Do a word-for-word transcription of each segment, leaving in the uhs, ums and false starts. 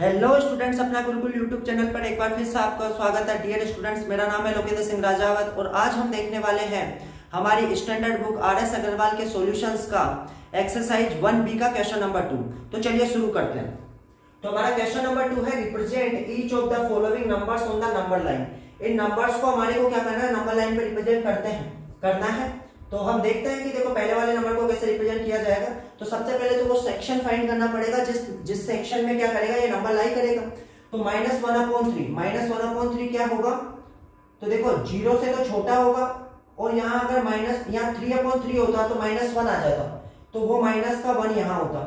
Hello students, अपना Gurukul YouTube channel पर एक बार फिर से आपका स्वागत है। डियर स्टूडेंट्स, मेरा नाम है लोकेंद्र सिंह राजावत और आज हम देखने वाले हैं हमारी standard book R S Aggarwal के सॉल्यूशंस का एक्सरसाइज वन बी का क्वेश्चन नंबर टू। तो चलिए शुरू करते हैं। तो हमारा क्वेश्चन नंबर टू है represent each of the following numbers on the number line. इन नंबर्स को हमारे को क्या करना है, नंबर लाइन पर रिप्रेजेंट करते हैं करना है। तो हम देखते हैं कि देखो पहले वाले नंबर को कैसे रिप्रेजेंट किया जाएगा। तो सबसे पहले तो वो सेक्शन फाइंड करना पड़ेगा जिस जिस सेक्शन में क्या करेगा, ये नंबर लाई करेगा। तो minus one upon three minus one upon three क्या होगा, तो देखो जीरो से तो छोटा होगा और यहाँ अगर माइनस यहाँ थ्री अपॉन थ्री होता तो माइनस वन आ जाता, तो वो माइनस का वन यहाँ होता।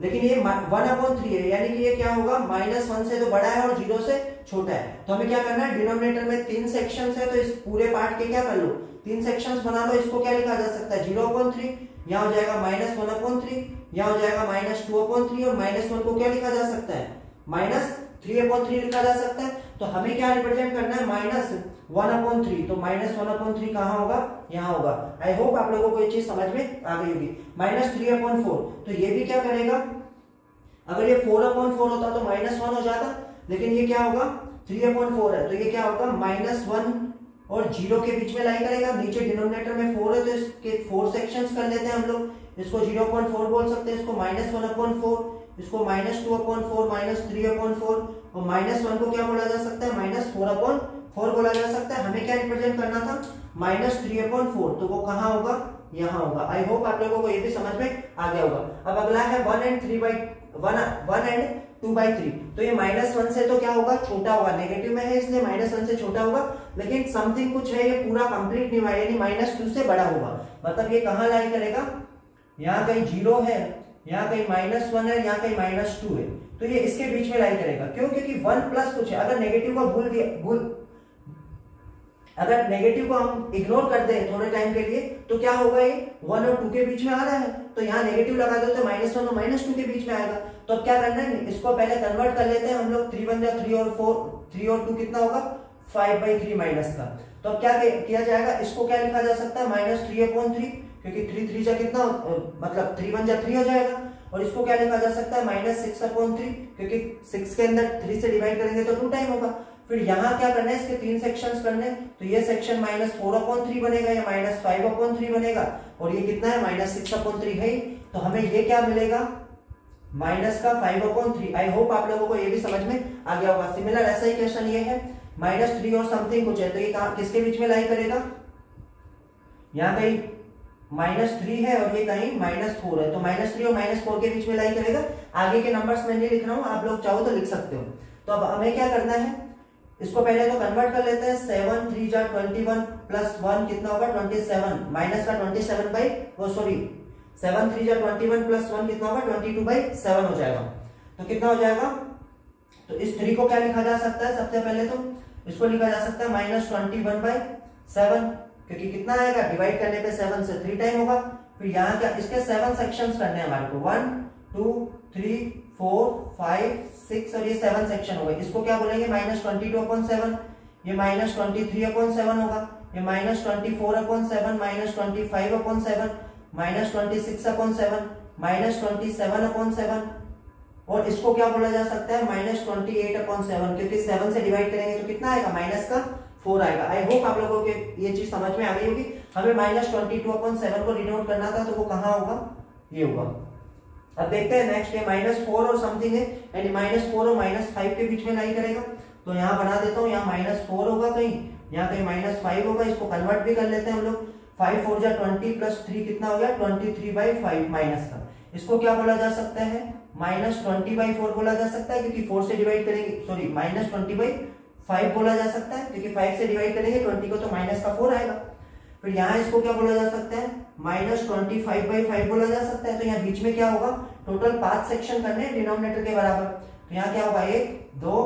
लेकिन ये वन अपॉन थ्री है यानी कि ये क्या होगा, माइनस वन से तो बड़ा है और जीरो से छोटा है। तो हमें क्या करना है, डिनोमिनेटर में तीन सेक्शन है तो इस पूरे पार्ट के क्या कर लो, तीन सेक्शंस बना लो। इसको क्या लिखा जा सकता है, जीरो अपॉन थ्री, यहाँ हो जाएगा माइनस वन अपॉन थ्री, यहाँ हो जाएगा माइनस टू अपॉन थ्री और माइनस वन को क्या लिखा जा सकता है, माइनस थ्री अपॉन थ्री लिखा जा सकता है। तो हमें क्या रिप्रेजेंट करना है, माइनस वन अपॉन थ्री। तो माइनस वन अपॉन थ्री कहाँ होगा, यहाँ होगा। आई होप आप लोगों को ये चीज समझ में आ गई होगी। माइनस थ्री अपॉन फोर, तो ये भी क्या करेगा, अगर ये फोर अपॉन फोर होता तो माइनस वन हो जाता, लेकिन ये क्या होगा थ्री अपॉन फोर है तो ये क्या होगा, माइनस वन और जीरो के बीच में लाई करेगा। नीचे डिनोमिनेटर में फोर है तो इसके फोर सेक्शंस कर लेते हैं हम लोग। इसको जीरो अपॉन फोर बोल सकते हैं, इसको माइनस वन अपॉन फोर, इसको minus two upon four, minus three upon four और माइनस वन को क्या बोला जा सकता है, माइनस फोर अपॉन फोर बोला जा सकता है। हमें क्या रिप्रेजेंट करना था, माइनस थ्री अपॉन फोर, तो वो कहाँ होगा, यहाँ होगा। आई होप आप लोगों को ये भी समझ में आ गया होगा। अब अगला है one and three by one one and two by three. तो ये माइनस वन से तो क्या होगा, छोटा होगा, नेगेटिव में है इसलिए माइनस वन से छोटा होगा, लेकिन समथिंग कुछ है, ये पूरा कंप्लीट नहीं हुआ यानी माइनस टू से बड़ा होगा। मतलब ये कहाँ लाई करेगा, यहाँ कहीं जीरो है, यहाँ कहीं माइनस वन है, यहाँ कहीं माइनस टू है, तो ये इसके बीच में लाई करेगा। क्यों, क्योंकि वन प्लस कुछ है। अगर नेगेटिव को भूल दिया भूल अगर नेगेटिव को हम इग्नोर कर दें थोड़े टाइम के लिए तो क्या होगा, ये वन और टू के बीच में आ रहा है तो यहाँ नेगेटिव लगा दो तो माइनस वन और माइनस टू के बीच में आएगा। तो अब क्या करना है, इसको पहले कन्वर्ट कर लेते हैं हम लोग। थ्री वन या थ्री और फोर, थ्री और टू कितना होगा, फाइव बाई थ्री माइनस का। तो अब क्या किया जाएगा, इसको क्या लिखा जा सकता है, माइनस थ्री अपॉन थ्री, क्योंकि थ्री थ्री जा कितना मतलब थ्री वन जा थ्री हो जाएगा। और इसको क्या लिखा जा सकता है, माइनस सिक्स अपॉन थ्री, क्योंकि सिक्स के अंदर थ्री से डिवाइड करेंगे तो टू टाइम होगा। फिर यहाँ क्या करना है, इसके तीन सेक्शंस करने, तो ये section minus four upon three बनेगा, ये माइनस फाइव अपॉन थ्री बनेगा और ये कितना है, माइनस सिक्स अपॉन थ्री है। तो हमें ये क्या मिलेगा, माइनस का five upon three. I hope आप लोगों को ये भी समझ में आ गया होगा। सिमिलर ऐसा ही क्वेश्चन ये है, माइनस थ्री और समथिंग कुछ है, तो ये किसके बीच में लाई करेगा, यहाँ कहीं माइनस थ्री है और ये कहीं माइनस फोर है, तो माइनस थ्री और माइनस फोर के बीच में लाई करेगा। आगे के नंबर्स मैं नहीं लिख रहा हूँ, आप लोग चाहो तो लिख सकते हो। तो अब हमें क्या करना है, इसको पहले तो कन्वर्ट कर लेते हैं। सेवन थ्री जा ट्वेंटी वन प्लस वन कितना होगा, ट्वेंटी सेवन माइनस का ट्वेंटी सेवन बाई वो सॉरी सेवन थ्री जा ट्वेंटी वन प्लस वन कितना होगा, ट्वेंटी टू बाई सेवन हो जाएगा। तो कितना हो जाएगा, तो इस थ्री को क्या लिखा जा सकता है, सबसे पहले तो इसको लिखा जा सकता है minus twenty one by seven, क्योंकि कितना आएगा, डिवाइड करने पे सेवन से थ्री टाइम होगा। फिर यहाँ क्या, इसके सेवन सेक्शंस करने हैं हमारे को, one two three four five six और ये सेवन सेक्शन हो गए। इसको क्या बोलेंगे, minus twenty two upon seven, ये minus twenty three upon seven होगा, ये minus twenty four upon seven, minus twenty five upon seven, minus twenty six upon seven, minus twenty seven upon seven और इसको क्या बोला जा सकता है, minus twenty eight upon seven, क्योंकि सेवन से डिवाइड करेंगे तो कितना आएगा, माइनस का फोर आएगा। आई होप आप लोगों के ये चीज समझ में आ गई होगी। हमें minus twenty two upon seven को डिनोट करना था, तो वो कहाँ होगा, ये होगा। अब देखते हैं नेक्स्ट है, माइनस फोर और समथिंग है यानी माइनस फोर और माइनस फाइव के बीच में लाई करेगा। तो यहाँ बना देता हूँ, यहाँ माइनस फोर होगा कहीं, यहाँ कहीं माइनस फाइव होगा, इसको कन्वर्ट भी कर लेते हैं हम लोग। फाइव फोर जा ट्वेंटी प्लस थ्री कितना हो गया, twenty three by five minus का। इसको क्या बोला जा सकता है, माइनस ट्वेंटी बाई फोर बोला जा सकता है, क्योंकि फोर से डिवाइड करेंगे sorry minus twenty by five बोला जा सकता है, क्योंकि फाइव से डिवाइड करेंगे ट्वेंटी को तो माइनस का फोर आएगा। फिर यहाँ इसको क्या बोला जा सकता है, minus twenty five by five बोला जा सकता है। तो यहाँ बीच में क्या होगा, टोटल पांच सेक्शन करने डिनोमिनेटर के बराबर, तो यहाँ क्या होगा, एक दो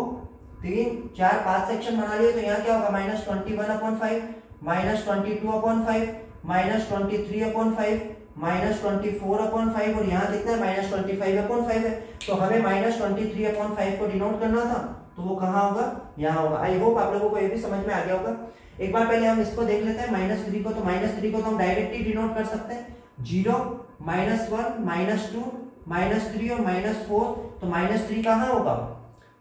तीन चार पांच सेक्शन बना लिए। तो यहाँ क्या होगा, minus twenty one upon five, minus twenty two upon five, minus twenty three upon five, minus twenty four upon five और यहाँ कितना है, minus twenty five upon five है। तो हमें minus twenty three upon five को डिनोट करना था, तो वो कहाँ होगा, यहाँ होगा। आई होप आप लोगों को ये भी समझ में आ गया होगा। एक बार पहले हम इसको देख लेते हैं, माइनस थ्री को। तो माइनस थ्री को तो हम डायरेक्टली डिनोट कर सकते हैं, zero minus one minus two minus three और माइनस फोर, तो माइनस थ्री कहाँ होगा,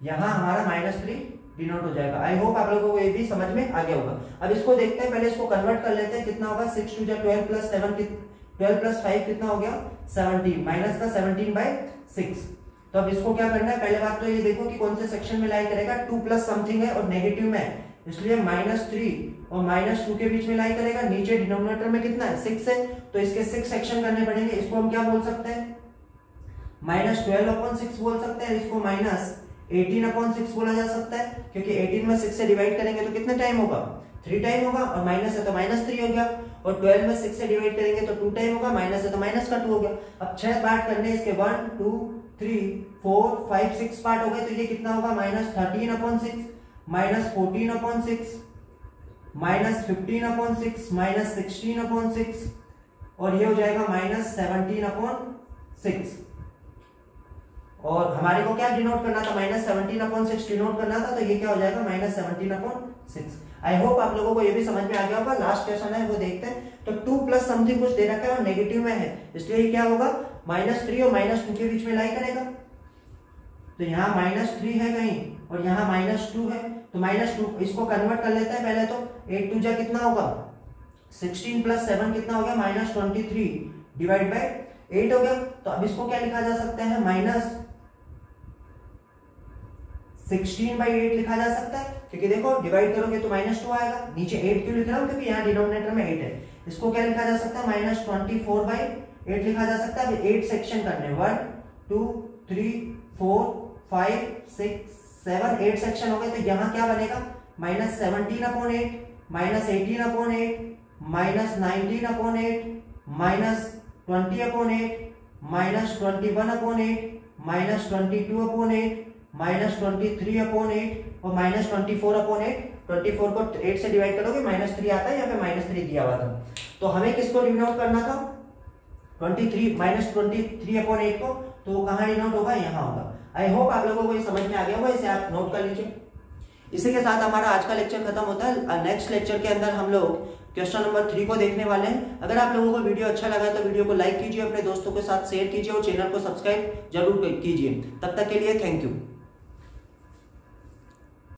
यहाँ हमारा माइनस थ्री डिनोट हो जाएगा। आई होप आप लोगों को ये भी समझ में आ गया होगा। अब इसको देखते हैं, पहले इसको कन्वर्ट कर लेते हैं। कितना होगा सिक्स टू जा twelve plus seven, twelve plus five कितना हो गया सेवनटीन, माइनस का सेवनटीन बाई सिक्स। तो अब इसको क्या करना है, पहले बात तो ये देखो कि कौन से सेक्शन में लाई करेगा, टू प्लस समथिंग है और नेगेटिव में है, इसलिए माइनस थ्री और माइनस टू के बीच में लाई करेगा। नीचे डिनोमिनेटर में कितना है सिक्स है, तो इसके सिक्स सेक्शन करने पड़ेंगे। इसको हम क्या बोल सकते हैं, माइनस ट्वेल्व अपॉन सिक्स बोल सकते हैं। इसको माइनस एटीन अपॉन सिक्स बोला जा सकता है, क्योंकि एटीन में सिक्स से डिवाइड करेंगे तो कितने टाइम होगा, थ्री टाइम होगा, और माइनस है तो माइनस थ्री हो गया, और ट्वेल्व में सिक्स से डिवाइड करेंगे तो टू टाइम होगा, माइनस है तो माइनस का टू हो गया। अब छह पार्ट करने इसके, one two three four five six part हो गए, तो ये कितना होगा minus thirteen upon six, minus fourteen upon six, minus fifteen upon six, minus sixteen upon six, और ये हो जाएगा माइनस सेवनटीन अपॉन सिक्स। और हमारे को क्या डिनोट करना था, minus seventeen upon six denote करना था, तो ये क्या हो जाएगा minus seventeen upon six. I hope आप लोगों को ये भी समझ में आ गया होगा। लास्ट क्वेश्चन है वो देखते हैं। तो टू प्लस समथिंग कुछ दे रखा है और नेगेटिव में है, इसलिए क्या होगा माइनस थ्री और माइनस टू के बीच में लाई करेगा। तो यहाँ माइनस थ्री है कहीं और यहाँ माइनस टू है, तो माइनस टू इसको कन्वर्ट कर लेते हैं। पहले तो एट टू जा कितना होगा सिक्सटीन प्लस सेवन कितना हो गया minus twenty three divide by eight हो गया। तो अब इसको क्या लिखा जा सकता है, माइनस सिक्सटीन बाई एट लिखा जा सकता है, क्योंकि देखो डिवाइड करोगे तो माइनस टू आएगा। नीचे एट क्यों लिख रहा हूँ, क्योंकि यहाँ डिनोमिनेटर में एट है। इसको क्या लिखा जा सकता है, minus twenty four by eight लिखा जा सकता है। एट सेक्शन करने, one two three four five six seven, eight section हो गए, तो यहाँ क्या बनेगा minus seventeen upon eight, minus eighteen upon eight, minus nineteen upon eight, minus twenty upon eight, minus twenty one upon eight, minus twenty two upon eight, minus twenty three upon eight, और minus twenty four upon eight. Twenty four को eight से divide करोगे minus three आता है, यहाँ पे minus three दिया हुआ था। तो हमें किसको डिनोट करना था, twenty three, minus twenty three upon eight को, तो वो कहाँ डिनोट होगा, यहाँ होगा। आई होप आप लोगों को ये समझ में आ गया होगा, इसे आप नोट कर लीजिए। इसी के साथ हमारा आज का लेक्चर खत्म होता है। नेक्स्ट लेक्चर के अंदर हम लोग क्वेश्चन नंबर थ्री को देखने वाले हैं। अगर आप लोगों को वीडियो अच्छा लगा तो वीडियो को लाइक कीजिए, अपने दोस्तों के साथ शेयर कीजिए, और चैनल को सब्सक्राइब जरूर कीजिए। तब तक के लिए थैंक यू।